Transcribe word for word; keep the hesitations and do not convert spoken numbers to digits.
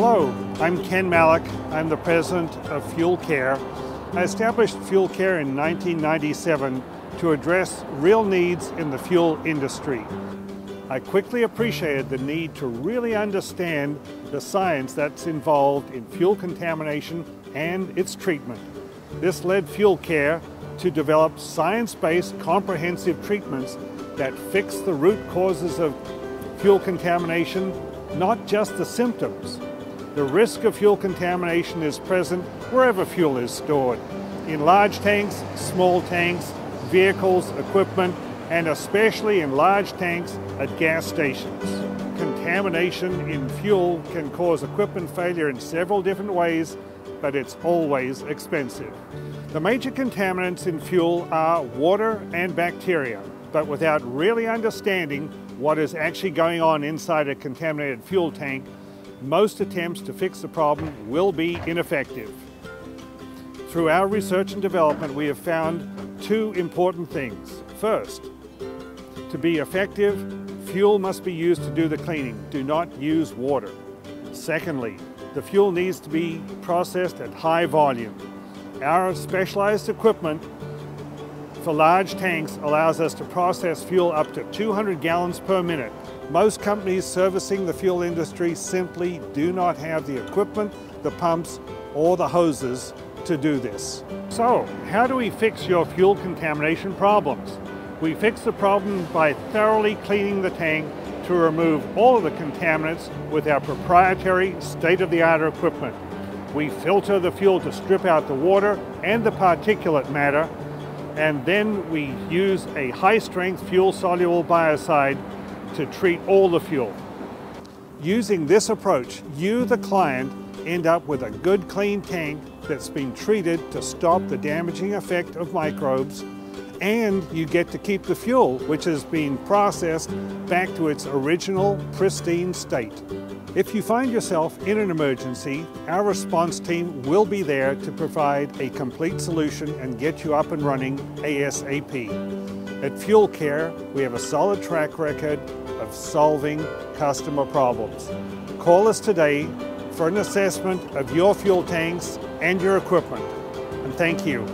Hello, I'm Ken Malick. I'm the president of Fuel Care. I established Fuel Care in nineteen ninety-seven to address real needs in the fuel industry. I quickly appreciated the need to really understand the science that's involved in fuel contamination and its treatment. This led Fuel Care to develop science-based comprehensive treatments that fix the root causes of fuel contamination, not just the symptoms. The risk of fuel contamination is present wherever fuel is stored, in large tanks, small tanks, vehicles, equipment, and especially in large tanks at gas stations. Contamination in fuel can cause equipment failure in several different ways, but it's always expensive. The major contaminants in fuel are water and bacteria, but without really understanding what is actually going on inside a contaminated fuel tank, most attempts to fix the problem will be ineffective. Through our research and development, we have found two important things. First, to be effective, fuel must be used to do the cleaning. Do not use water. Secondly, the fuel needs to be processed at high volume. Our specialized equipment for large tanks allows us to process fuel up to two hundred gallons per minute. Most companies servicing the fuel industry simply do not have the equipment, the pumps, or the hoses to do this. So, how do we fix your fuel contamination problems? We fix the problem by thoroughly cleaning the tank to remove all of the contaminants with our proprietary state-of-the-art equipment. We filter the fuel to strip out the water and the particulate matter, and then we use a high-strength fuel-soluble biocide to treat all the fuel. Using this approach, you, the client, end up with a good clean tank that's been treated to stop the damaging effect of microbes, and you get to keep the fuel, which has been processed back to its original pristine state. If you find yourself in an emergency, our response team will be there to provide a complete solution and get you up and running ASAP. At Fuel Care, we have a solid track record of solving customer problems. Call us today for an assessment of your fuel tanks and your equipment. And thank you.